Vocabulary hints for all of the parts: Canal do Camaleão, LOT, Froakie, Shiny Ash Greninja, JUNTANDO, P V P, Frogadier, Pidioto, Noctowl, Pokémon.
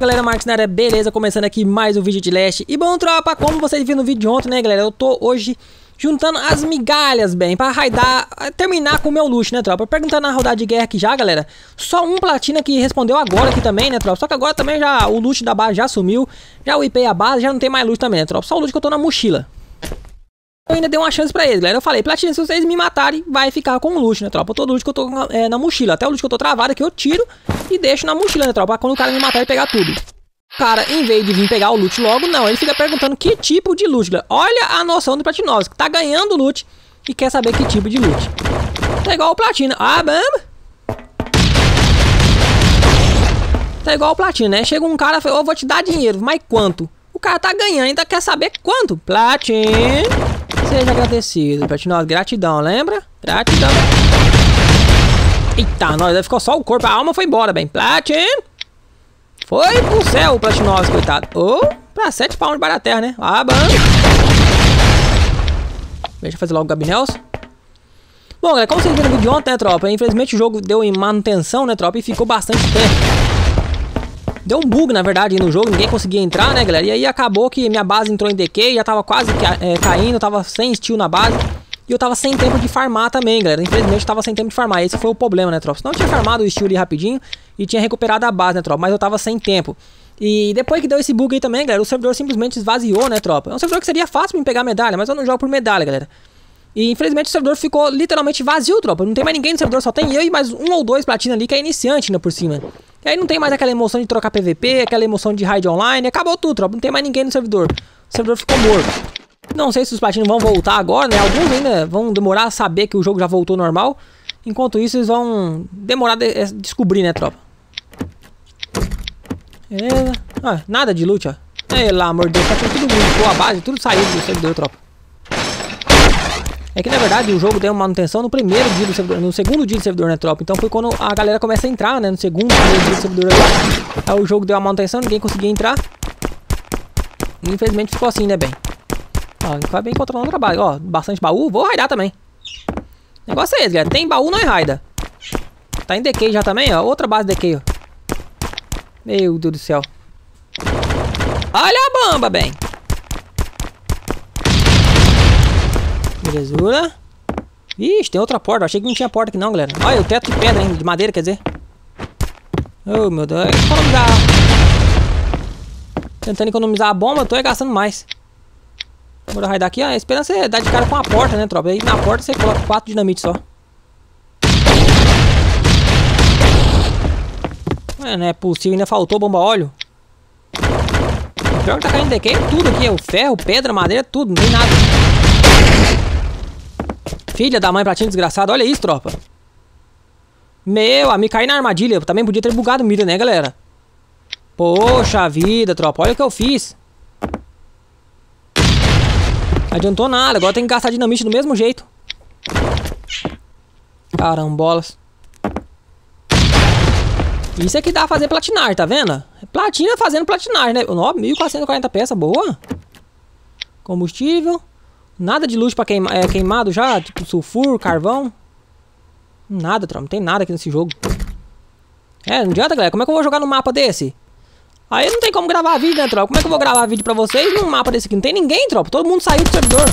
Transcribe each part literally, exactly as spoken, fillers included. Galera, Marcos na área, beleza? Começando aqui mais um vídeo de Leste. E bom, tropa, como vocês viram no vídeo de ontem, né, galera? Eu tô hoje juntando as migalhas, bem, pra raidar, terminar com o meu luxo, né, tropa? Perguntando na rodada de guerra aqui já, galera. Só um platina que respondeu agora aqui também, né, tropa? Só que agora também já o luxo da base já sumiu. Já o I P a base, já não tem mais luxo também, né, tropa? Só o luxo que eu tô na mochila. Eu ainda dei uma chance pra eles, galera. Eu falei, platina, se vocês me matarem, vai ficar com o luxo, né, tropa? Todo luxo que eu tô é, na mochila. Até o luxo que eu tô travado aqui, eu tiro e deixo na mochila, né, tropa? Pra quando o cara me matar, ele pegar tudo. O cara, em vez de vir pegar o loot logo, não. Ele fica perguntando que tipo de loot, galera. Olha a noção do platinoso, que tá ganhando loot e quer saber que tipo de loot. Tá igual o platina. Ah, bamba! Tá igual o platina, né? Chega um cara e fala, ô, vou te dar dinheiro. Mas quanto? O cara tá ganhando, ainda quer saber quanto. Platina... Seja agradecido, Platinoso. Gratidão, lembra? Gratidão. Eita, nós ficou só o corpo. A alma foi embora, bem. Platin. Foi pro céu o Platinoso, coitado. Ou oh, pra sete palmas debaixo da terra, né? Ah, bom. Deixa eu fazer logo o Gabi Nelson. Bom, galera, como vocês viram no vídeo ontem, né, tropa? Infelizmente o jogo deu em manutenção, né, tropa? E ficou bastante tempo. Deu um bug, na verdade, no jogo. Ninguém conseguia entrar, né, galera? E aí acabou que minha base entrou em decay. Já tava quase é, caindo. Eu tava sem steel na base. E eu tava sem tempo de farmar também, galera. Infelizmente eu tava sem tempo de farmar. Esse foi o problema, né, tropa? Senão eu tinha farmado o steel ali rapidinho e tinha recuperado a base, né, tropa? Mas eu tava sem tempo. E depois que deu esse bug aí também, galera, o servidor simplesmente esvaziou, né, tropa? É um servidor que seria fácil pra me pegar medalha, mas eu não jogo por medalha, galera. E infelizmente o servidor ficou literalmente vazio, tropa. Não tem mais ninguém no servidor, só tem eu e mais um ou dois platina ali que é iniciante, né, por cima. E aí não tem mais aquela emoção de trocar P V P, aquela emoção de raid online. Acabou tudo, tropa. Não tem mais ninguém no servidor. O servidor ficou morto. Não sei se os platinos vão voltar agora, né? Alguns ainda vão demorar a saber que o jogo já voltou normal. Enquanto isso, eles vão demorar a de descobrir, né, tropa? Ela... Ah, nada de loot, ó. Pelo amor de Deus, tá tudo limpou a base, tudo saiu do servidor, tropa. É que, na verdade, o jogo deu uma manutenção no primeiro dia do servidor, no segundo dia do servidor, né, tropa? Então foi quando a galera começa a entrar, né, no segundo dia do servidor. Aí o jogo deu uma manutenção, ninguém conseguia entrar. E, infelizmente ficou assim, né, bem? Ó, vai bem controlando o trabalho, ó, bastante baú, vou raidar também. O negócio é esse, galera, tem baú, não é raida. Tá em decay já também, ó, outra base de decay, ó. Meu Deus do céu. Olha a bamba, bem. Belezura. Ixi, tem outra porta. Achei que não tinha porta aqui não, galera. Olha, o teto de pedra, hein? De madeira, quer dizer. Oh, meu Deus. Economizar. Tentando economizar a bomba, eu tô gastando mais. Vou raidar aqui. Ah, a esperança é dar de cara com a porta, né, tropa? Aí na porta você coloca quatro dinamites só. É, não é possível, ainda faltou bomba óleo. O pior que tá caindo decay é tudo aqui, é o ferro, pedra, madeira, tudo, não tem nada. Filha da mãe, platina desgraçado, olha isso, tropa. Meu, a me cair na armadilha, eu também podia ter bugado mira, né, galera? Poxa vida, tropa, olha o que eu fiz. Não adiantou nada, agora tem que gastar dinamite do mesmo jeito. Carambolas. Isso aqui dá pra fazer platinar, tá vendo? Platina fazendo platinar, né? mil quatrocentos e quarenta peças, boa. Combustível. Nada de luz pra queima, é, queimado já, tipo sulfuro, carvão. Nada, tropa. Não tem nada aqui nesse jogo. É, não adianta, galera. Como é que eu vou jogar num mapa desse? Aí não tem como gravar vídeo, né, tropa? Como é que eu vou gravar vídeo pra vocês num mapa desse aqui? Não tem ninguém, tropa. Todo mundo saiu do servidor.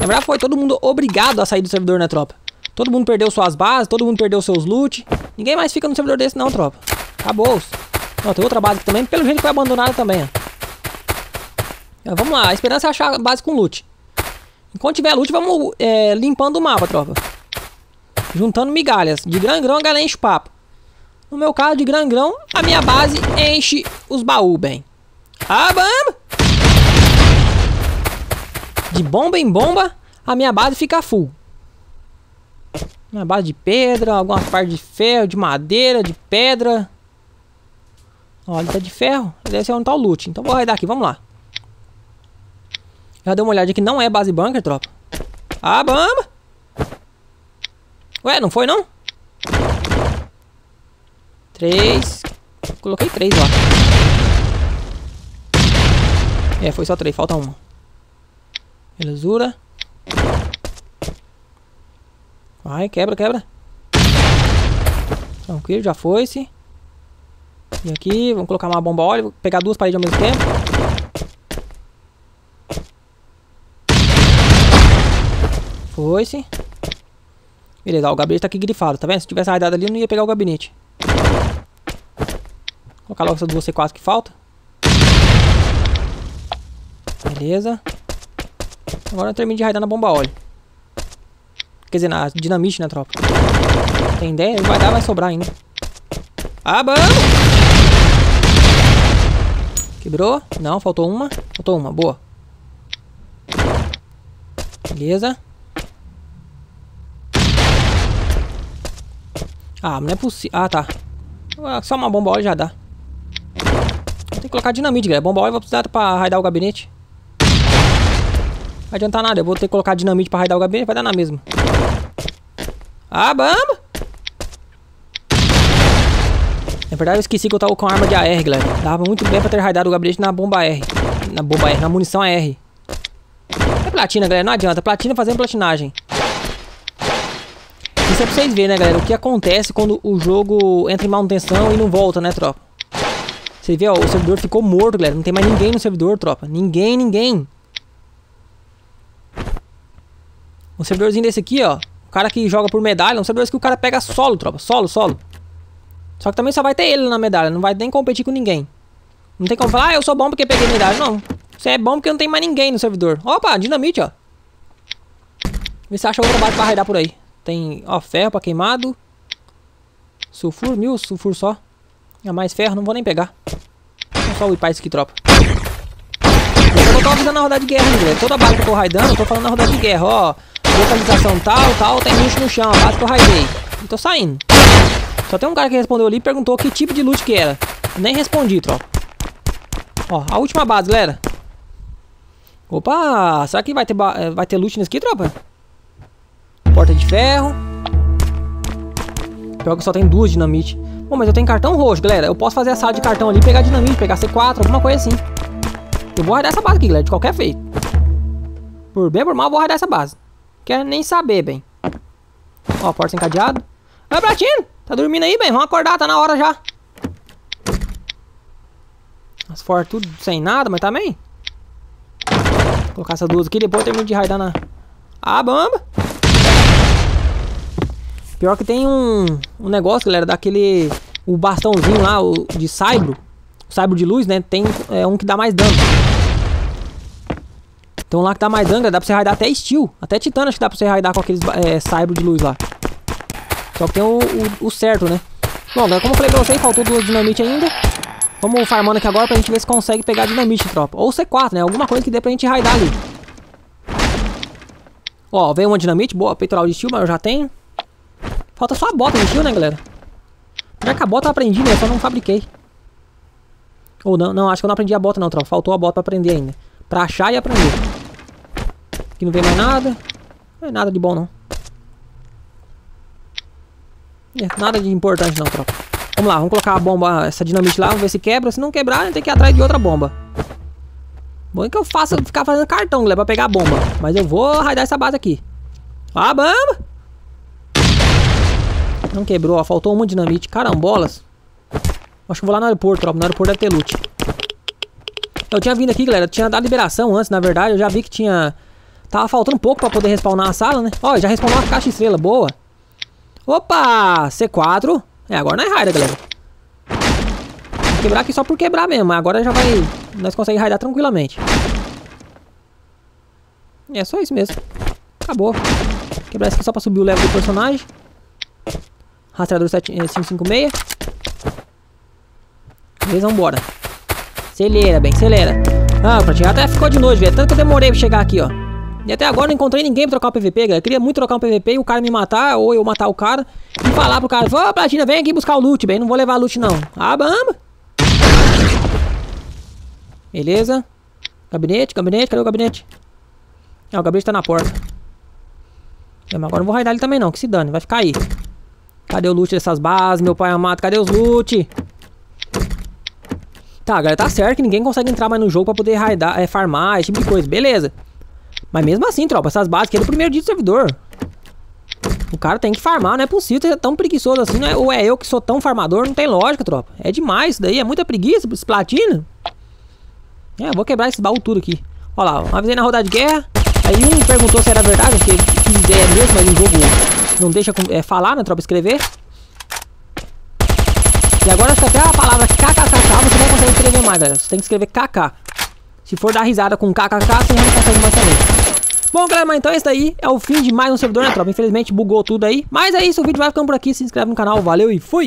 Na verdade, foi todo mundo obrigado a sair do servidor, né, tropa? Todo mundo perdeu suas bases, todo mundo perdeu seus loot. Ninguém mais fica no servidor desse não, tropa. Acabou. Ó, tem outra base aqui também. Pelo jeito foi abandonada também, ó. Vamos lá. A esperança é achar a base com loot. Enquanto tiver loot, vamos é, limpando o mapa, tropa. Juntando migalhas. De grão em grão, a galera enche o papo. No meu caso, de grão em grão, a minha base enche os baús, bem. Ah, bamba! De bomba em bomba, a minha base fica full. Uma base de pedra, algumas partes de ferro, de madeira, de pedra. Olha, tá de ferro. Deve ser onde tá o loot. Então vou raidar aqui, vamos lá. Já dei uma olhada aqui, não é base bunker, tropa. Ah, bamba! Ué, não foi não? Três. Coloquei três lá. É, foi só três, falta uma. Belezura. Vai, quebra, quebra. Tranquilo, já foi-se. E aqui, vamos colocar uma bomba óleo. Vou pegar duas paredes ao mesmo tempo. Foi-se. Beleza, ó, o gabinete tá aqui grifado, tá vendo? Se tivesse raidado ali, eu não ia pegar o gabinete. Vou colocar logo essas duas C quatro que falta. Beleza. Agora eu termino de raidar na bomba óleo. Quer dizer, na dinamite, né, tropa? Tem ideia? Vai dar, vai sobrar ainda. Ah, bom! Quebrou? Não, faltou uma. Faltou uma, boa. Beleza. Ah, não é possível. Ah, tá. Só uma bomba óleo já dá. Tem que colocar dinamite, galera. Bomba óleo vai precisar pra raidar o gabinete. Não vai adiantar nada. Eu vou ter que colocar dinamite pra raidar o gabinete. Vai dar na mesma. Ah, bamba! Na verdade eu esqueci que eu tava com a arma de A R, galera. Dava muito bem pra ter raidado o gabinete na bomba A R. Na bomba A R, na munição A R. É platina, galera. Não adianta. Platina fazendo platinagem. Isso é pra vocês verem, né, galera? O que acontece quando o jogo entra em manutenção e não volta, né, tropa? Você vê, ó. O servidor ficou morto, galera. Não tem mais ninguém no servidor, tropa. Ninguém, ninguém. Um servidorzinho desse aqui, ó. O cara que joga por medalha. Um servidor que o cara pega solo, tropa. Solo, solo. Só que também só vai ter ele na medalha. Não vai nem competir com ninguém. Não tem como falar, ah, eu sou bom porque peguei medalha. Não. Você é bom porque não tem mais ninguém no servidor. Opa, dinamite, ó. Vê se acha outra base pra raidar por aí. Tem, ó, ferro pra queimado. Sulfur, mil sulfur só. É mais ferro, não vou nem pegar. Vou só whipar isso aqui, tropa. Eu vou botar na rodada de guerra, né? Toda base que eu tô raidando, eu tô falando na rodada de guerra, ó. Localização tal, tal, tem lixo no chão, a base que eu raidei. E tô saindo. Só tem um cara que respondeu ali e perguntou que tipo de loot que era. Nem respondi, tropa. Ó, a última base, galera. Opa, será que vai ter, vai ter loot nesse aqui, tropa? Porta de ferro. Pior que só tem duas dinamite. Bom, mas eu tenho cartão roxo, galera. Eu posso fazer a sala de cartão ali, pegar dinamite, pegar C quatro, alguma coisa assim. Eu vou raidar essa base aqui, galera, de qualquer feito. Por bem ou por mal, eu vou raidar essa base. Quero nem saber, bem. Ó, porta sem cadeado. Vai, Platino! Tá dormindo aí, bem? Vamos acordar, tá na hora já. As fora tudo sem nada, mas também. Vou colocar essas duas aqui, depois eu termino de raidar na... Ah, bamba! Pior que tem um, um negócio, galera, daquele... O bastãozinho lá, o de saibro. O saibro de luz, né? Tem é, um que dá mais dano. Então lá que dá mais dano, galera, dá pra você raidar até steel. Até titano acho que dá pra você raidar com aqueles é, saibro de luz lá. Só que tem o, o, o certo, né? Bom, galera, como eu falei pra vocês, faltou duas dinamite ainda. Vamos farmando aqui agora pra gente ver se consegue pegar dinamite, tropa. Ou C quatro, né? Alguma coisa que dê pra gente raidar ali. Ó, veio uma dinamite. Boa, peitoral de steel, mas eu já tenho. Falta só a bota de steel, né, galera? Já que a bota eu aprendi, né? Eu só não fabriquei. Ou não, não, acho que eu não aprendi a bota não, tropa. Faltou a bota pra aprender ainda. Pra achar e aprender. Aqui não vem mais nada. Não é nada de bom, não. Nada de importante não, tropa. Vamos lá, vamos colocar a bomba, essa dinamite lá. Vamos ver se quebra, se não quebrar, a gente tem que ir atrás de outra bomba. Bom é que eu faço ficar fazendo cartão, galera, pra pegar a bomba. Mas eu vou raidar essa base aqui. Ó a bomba. Não quebrou, ó, faltou uma dinamite. Carambolas. Acho que eu vou lá no aeroporto, tropa. No aeroporto deve ter loot. Eu tinha vindo aqui, galera, eu tinha dado liberação antes, na verdade. Eu já vi que tinha... Tava faltando um pouco pra poder respawnar a sala, né? Ó, já respawnou uma caixa estrela, boa. Opa, C quatro. É, agora não é raida, galera. Vou quebrar aqui só por quebrar mesmo. Agora já vai... Nós conseguimos raidar tranquilamente. É só isso mesmo. Acabou. Quebrar isso aqui só pra subir o level do personagem. Rastreador sete cinco cinco seis. Beleza, vambora. Acelera, bem, acelera. Ah, pra tirar até ficou de noite, velho. Tanto que eu demorei pra chegar aqui, ó. E até agora não encontrei ninguém pra trocar o P V P, galera. Eu queria muito trocar um P V P e o cara me matar, ou eu matar o cara. E falar pro cara, ô Platina, vem aqui buscar o loot, bem. Não vou levar loot, não. Ah, bamba. Beleza. Gabinete, gabinete, cadê o gabinete? Ah, o gabinete tá na porta. Mas agora não vou raidar ele também, não. Que se dane, vai ficar aí. Cadê o loot dessas bases, meu pai amado? Cadê os loot? Tá, galera, tá certo que ninguém consegue entrar mais no jogo pra poder raidar, é, farmar, esse tipo de coisa. Beleza. Mas mesmo assim, tropa, essas bases aqui é do primeiro dia do servidor. O cara tem que farmar, não é possível ser tão preguiçoso assim, não é? Ou é eu que sou tão farmador? Não tem lógica, tropa. É demais isso daí, é muita preguiça, esse platina. É, eu vou quebrar esse baú tudo aqui. Ó lá, avisei na rodada de guerra. Aí um perguntou se era verdade, porque ideia é mesmo, mas o jogo não deixa é, falar, né, tropa, escrever. E agora acho que até a palavra kkkk você não consegue escrever mais, galera. Você tem que escrever kk. Se for dar risada com kkk, você não consegue mais também. Bom, galera, mas então é isso daí. É o fim de mais um servidor, né, tropa? Infelizmente bugou tudo aí. Mas é isso, o vídeo vai ficando por aqui. Se inscreve no canal, valeu e fui!